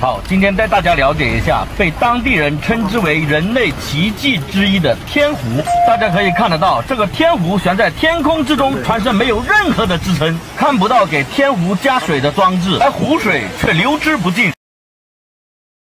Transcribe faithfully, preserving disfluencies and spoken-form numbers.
好，今天带大家了解一下被当地人称之为人类奇迹之一的天湖。大家可以看得到，这个天湖悬在天空之中，船身没有任何的支撑，看不到给天湖加水的装置，而湖水却流之不尽。